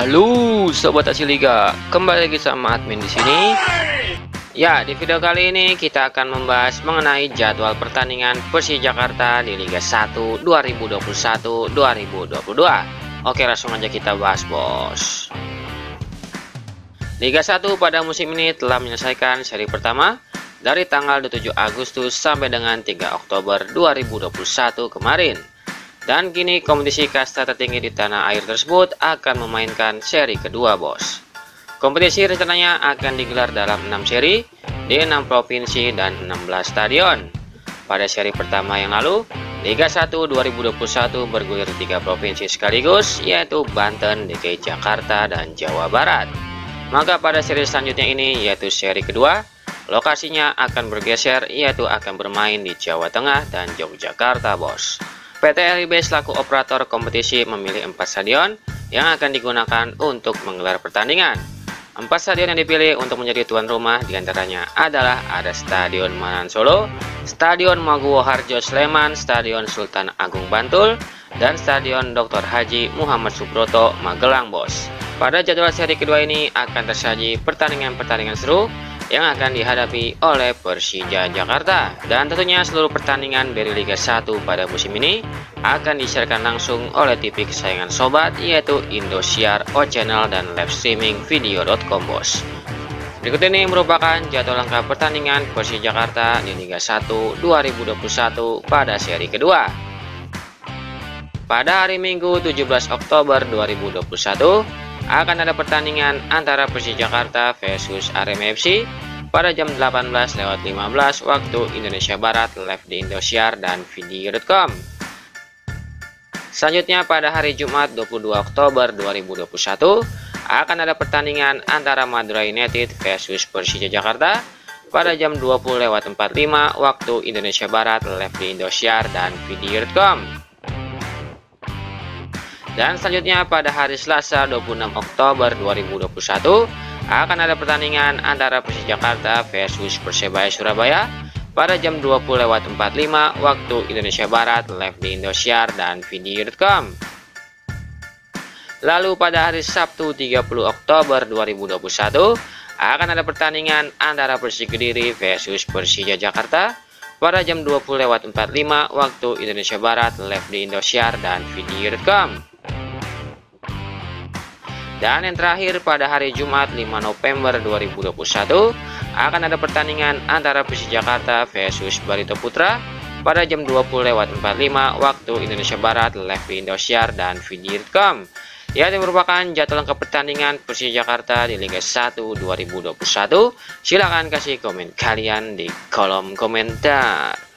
Halo sobat Aksi Liga, kembali lagi sama admin di sini. Ya, di video kali ini kita akan membahas mengenai jadwal pertandingan Persija Jakarta di Liga 1 2021-2022. Oke, langsung aja kita bahas, Bos. Liga 1 pada musim ini telah menyelesaikan seri pertama dari tanggal 27 Agustus sampai dengan 3 Oktober 2021 kemarin. Dan kini kompetisi kasta tertinggi di tanah air tersebut akan memainkan seri kedua, Bos. Kompetisi rencananya akan digelar dalam 6 seri di 6 provinsi dan 16 stadion. Pada seri pertama yang lalu, Liga 1 2021 bergulir 3 provinsi sekaligus, yaitu Banten, DKI Jakarta, dan Jawa Barat. Maka pada seri selanjutnya ini, yaitu seri kedua, lokasinya akan bergeser, yaitu akan bermain di Jawa Tengah dan Yogyakarta, Bos. PT LIB selaku operator kompetisi memilih 4 stadion yang akan digunakan untuk menggelar pertandingan. 4 stadion yang dipilih untuk menjadi tuan rumah diantaranya adalah ada Stadion Manahan Solo, Stadion Maguwo Harjo Sleman, Stadion Sultan Agung Bantul, dan Stadion Dr. Haji Muhammad Subroto Magelang, Bos. Pada jadwal seri kedua ini akan tersaji pertandingan-pertandingan seru yang akan dihadapi oleh Persija Jakarta, dan tentunya seluruh pertandingan dari Liga 1 pada musim ini akan disiarkan langsung oleh TV kesayangan sobat, yaitu Indosiar, O-Channel, dan live streaming vidio.com, Bos. Berikut ini merupakan jadwal lengkap pertandingan Persija Jakarta di Liga 1 2021 pada seri kedua. Pada hari Minggu 17 Oktober 2021 akan ada pertandingan antara Persija Jakarta versus Arema FC pada jam 18.15 waktu Indonesia Barat, live di Indosiar dan vidio.com. Selanjutnya pada hari Jumat 22 Oktober 2021 akan ada pertandingan antara Madura United versus Persija Jakarta pada jam 20.45 waktu Indonesia Barat, live di Indosiar dan vidio.com. Dan selanjutnya pada hari Selasa 26 Oktober 2021 akan ada pertandingan antara Persija Jakarta versus Persebaya Surabaya pada jam 20.45 waktu Indonesia Barat, live di Indosiar dan vidio.com. Lalu pada hari Sabtu 30 Oktober 2021 akan ada pertandingan antara Persik Kediri versus Persija Jakarta pada jam 20.45 waktu Indonesia Barat, live di Indosiar dan vidio.com. Dan yang terakhir pada hari Jumat 5 November 2021 akan ada pertandingan antara Persija Jakarta versus Barito Putera pada jam 20.45 waktu Indonesia Barat, live di Indosiar dan vidio.com. Ya, ini merupakan jadwal lengkap pertandingan Persija Jakarta di Liga 1 2021. Silakan kasih komen kalian di kolom komentar.